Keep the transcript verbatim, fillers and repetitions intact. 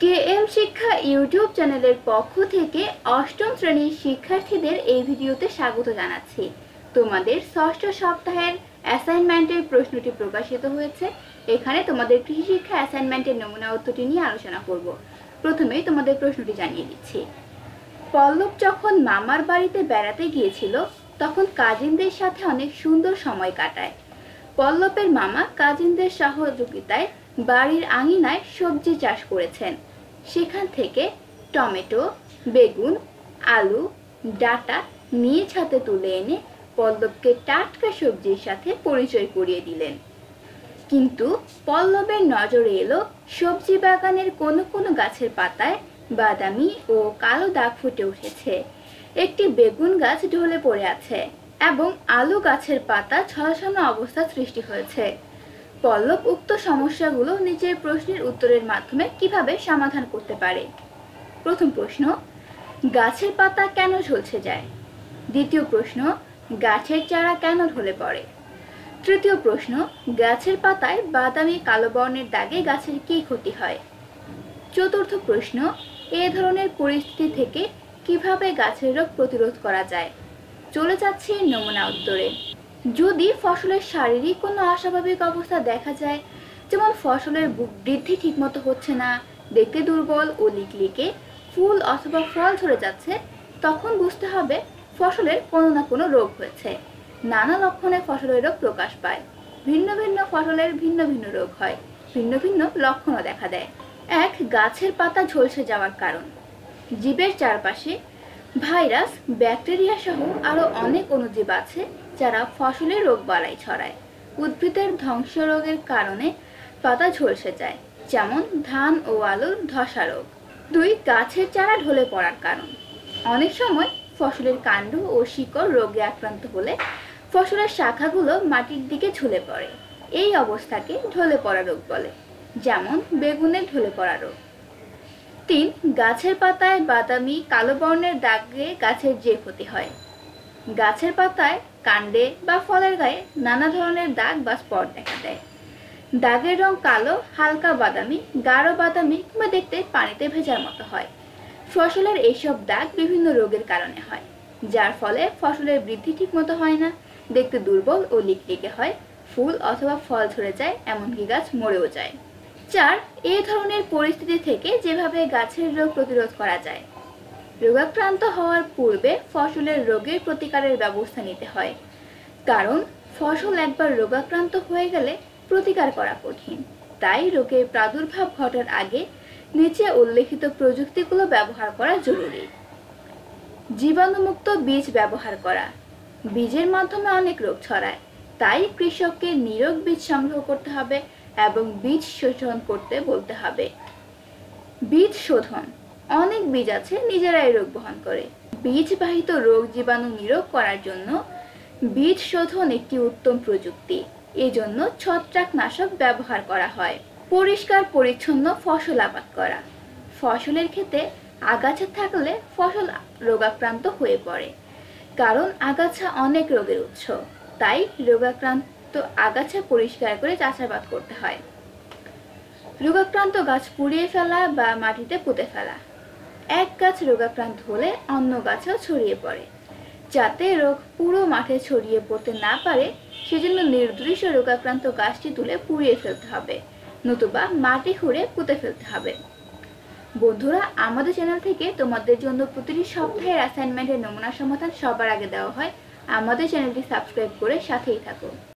KM शिक्षा YouTube चैनलेर पक्ष थेके अष्टम श्रेणीर शिक्षार्थीदेर एई भिडियोते स्वागत जानाच्छि। तोमादेर षष्ठ सप्ताहेर असाइनमेंटेर प्रश्नटी प्रकाशित हयेछे। एखाने तोमादेर कृषि शिक्षा असाइनमेंटेर नमुना उत्तरटी निये आलोचना करब। प्रथमेई तोमादेर प्रश्नटी जानिये दिच्छि। पल्लव जखन मामार बाड़ीते बेड़ाते गियेछिलो तखन काजिनदेर साथे अनेक सुंदर समय काटाय। पल्लवेर मामा काजिनदेर सहयोगिताय बाड़ीर आंगिनाय सब्जी चाष करेछेन। सेखान थेके टमेटो, बेगुन, आलू, डाटा निये छाते तुले एने पल्लवके टाटका सब्जिर साथे परिचय करिये दिलेन। किन्तु पल्लवेर नजरे एलो सब्जी बागानेर कोनो कोनो गाछेर पाताय बादामी ओ कालो दाग फुटे उठेछे। एकटी बेगुन गाछ ढले पड़े आछे एबं आलू गाछेर पाता छलछानो अवस्था सृष्टि हयेछे। पल्लव उक्त समस्यागुलो निजेर प्रश्नेर उत्तरेर माध्यमे किभाबे समाधान करते पारे। प्रथम प्रश्न, गाछेर पाता केन झलसे जाय। द्वितीय प्रश्न, गाछेर चारा केन ढले पड़े। तृतीय प्रश्न, गाछेर पाताय बादामी कालो बर्णेर दागे गाछेर की क्षति हय। चतुर्थ प्रश्न, ए धरनेर परिस्थिति थेके किभाबे गाछेर रोग प्रतिरोध करा जाय। चले जाच्छे नमुना उत्तरे। यदि फसलेर शारीरिक कोनो अस्वाभाविक अवस्था देखा जाए, जेमन फसलेर बृद्धि ठीकमतो होच्छे ना, देखते दुर्बल ओ लिकलिके, फूल अथवा फल झरे जाच्छे, तखन बुझते हबे फसलेर कोनो ना कोनो रोग हयेछे। नाना लक्षणे फसलेर रोग प्रकाश पाय। भिन्न भिन्न फसलेर भिन्न भिन्न रोग हय, भिन्न भिन्न लक्षणो देखा देय। एक, गाछेर पाता झलसे जावार कारण। जीबेर चारपाशे ভাইরাস, ব্যাকটেরিয়া সহ আরো অনেক অণুজীব আছে যারা ফসলের রোগ বালাই ছড়ায়। উদ্ভিদের ধ্বংস রোগের কারণে পাতা ঝলসে যায়, যেমন ধান ও আলুর ধসা রোগ। দুই, গাছের চারা ঢলে পড়ার কারণ। অনেক সময় ফসলের কাণ্ড ও শিকড় রোগে আক্রান্ত হলে ফসলের শাখাগুলো মাটির দিকে ঝুলে পড়ে। এই অবস্থাকে ঢলে পড়া রোগ বলে, যেমন বেগুনের ঢলে পড়া রোগ। तीन, गाछेर पाताय बादामी कालो बर्णेर दागे गाछेर जे क्षति हय। गाछेर पाताय कांडे बा फलेर गाये नाना धरनेर दाग बा स्पट देखा देय। दागेर रंग कालो, हालका बादामी, गाढ़ो बादामी किंबा देखते पानिते भेजार मतो हय। फसलेर एसब दाग विभिन्न रोगेर कारणे हय, जार फले फसलेर बृद्धि ठीकमतो हय ना, देखते दुर्बल ओ लिकलिके हय, फूल अथवा फल झरे जाय, एमनकि गाछ मरेओ जाय। चार, ए धरनेर परिस्थिति थेके जेभाबे गाछेर रोग प्रतिरोध करा जाय। रोगाक्रांत हওয়ার पूर्वे फसलेर रोगेर प्रतिकारेर व्यवस्था निते हय, कारण फसल एकबार रोगाक्रांत हয়ে গেলে प्रतिकार করা কঠিন। তাই रोगের प्रादुर्भाव ঘটার আগে নিচে উল্লেখিত প্রযুক্তিগুলো ব্যবহার করা জরুরি। জীবাণুমুক্ত বীজ ব্যবহার করা। বীজের মাধ্যমে অনেক রোগ ছড়ায়, তাই কৃষককে নিরোগ বীজ সংগ্রহ করতে হবে एवं बीज शोधन करते बोलते हबे। बीज शोधन, अनेक बीज आछे निजेराई रोग बहन करे। बीज बाहित रोग जीवाणु निरोग करार जन्य बीज शोधन एकटी उत्तम प्रयुक्ति। एजन्य छत्राकनाशक व्यवहार करा हय। परिष्कार परिच्छन्न फसल आबाद करा। फसलेर खेते आगाछा थाकले फसल रोगाक्रांत हये पड़े, कारण आगाछा अनेक रोगेर उत्स। ताई रोगाक्रांत तो आगाछा परिष्कार करे चाषाबाद करते हय। रोगाक्रांत गाछ पुड़िये फेला बा माटिते पुते फेला। एक गाछ रोगाक्रांत होले अन्य गाछेও छड़िये पड़े। जाते रोग पुरो माठे छड़िये पड़ते ना पारे सेजন্য निर्दृश्य रोगाक्रांत गाछটি তুলে পুড়িয়ে ফেলতে হবে, নতুবা মাটি খুঁড়ে পুঁতে ফেলতে হবে। বন্ধুরা, আমাদের চ্যানেল থেকে তোমাদের জন্য প্রতিটি সপ্তাহে অ্যাসাইনমেন্টের নমুনা সমাধান সবার আগে দেওয়া হয়। আমাদের চ্যানেলটি সাবস্ক্রাইব করে সাথেই থাকো।